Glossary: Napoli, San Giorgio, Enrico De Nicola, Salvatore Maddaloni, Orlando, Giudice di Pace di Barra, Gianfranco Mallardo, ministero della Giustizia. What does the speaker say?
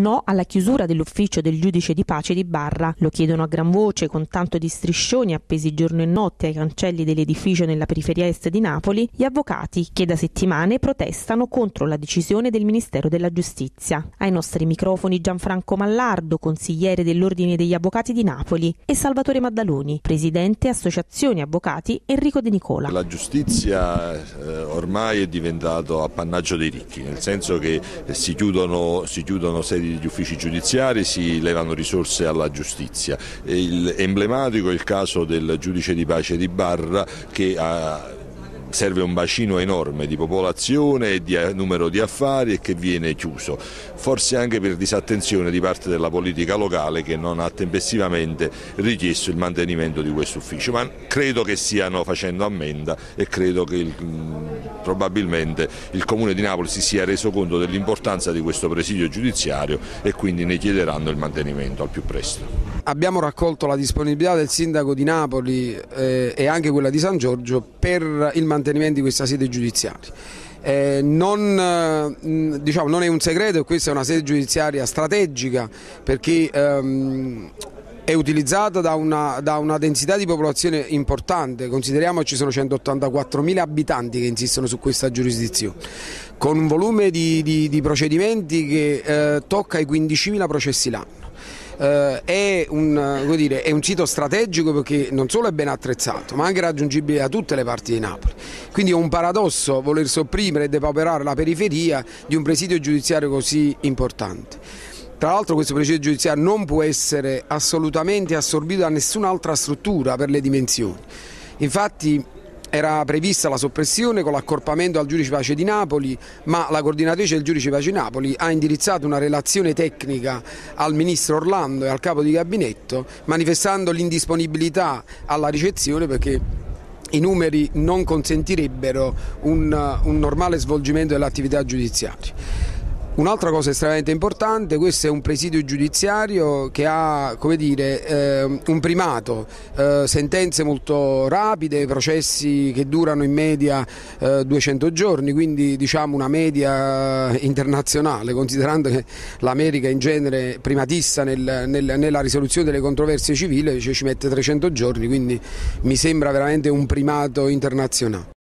no alla chiusura dell'ufficio del giudice di pace di Barra. Lo chiedono a gran voce, con tanto di striscioni appesi giorno e notte ai cancelli dell'edificio nella periferia est di Napoli, gli avvocati che da settimane protestano contro la decisione del Ministero della Giustizia. Ai nostri microfoni Gianfranco Mallardo, consigliere dell'Ordine degli Avvocati di Napoli, e Salvatore Maddaloni, presidente Associazione Avvocati Enrico De Nicola. La giustizia ormai è diventato appannaggio dei ricchi, nel senso che si chiudono sedi degli uffici giudiziari, si levano risorse alla giustizia. Emblematico è il caso del giudice di pace di Barra, che serve un bacino enorme di popolazione e di numero di affari e che viene chiuso, forse anche per disattenzione di parte della politica locale, che non ha tempestivamente richiesto il mantenimento di questo ufficio, ma credo che stiano facendo ammenda e credo che probabilmente il Comune di Napoli si sia reso conto dell'importanza di questo presidio giudiziario e quindi ne chiederanno il mantenimento al più presto. Abbiamo raccolto la disponibilità del sindaco di Napoli e anche quella di San Giorgio per il mantenimento di questa sede giudiziaria. Non è un segreto, questa è una sede giudiziaria strategica perché è utilizzata da una densità di popolazione importante. Consideriamo che ci sono 184.000 abitanti che insistono su questa giurisdizione, con un volume di procedimenti che tocca i 15.000 processi l'anno. È un sito strategico perché non solo è ben attrezzato, ma anche raggiungibile da tutte le parti di Napoli. Quindi è un paradosso voler sopprimere e depauperare la periferia di un presidio giudiziario così importante. Tra l'altro questo presidio giudiziario non può essere assolutamente assorbito da nessun'altra struttura per le dimensioni. Infatti era prevista la soppressione con l'accorpamento al giudice pace di Napoli, ma la coordinatrice del giudice pace di Napoli ha indirizzato una relazione tecnica al ministro Orlando e al capo di gabinetto, manifestando l'indisponibilità alla ricezione perché i numeri non consentirebbero un normale svolgimento dell'attività giudiziaria. Un'altra cosa estremamente importante, questo è un presidio giudiziario che ha un primato, sentenze molto rapide, processi che durano in media 200 giorni, quindi diciamo una media internazionale, considerando che l'America in genere è primatista nella risoluzione delle controversie civili, cioè ci mette 300 giorni, quindi mi sembra veramente un primato internazionale.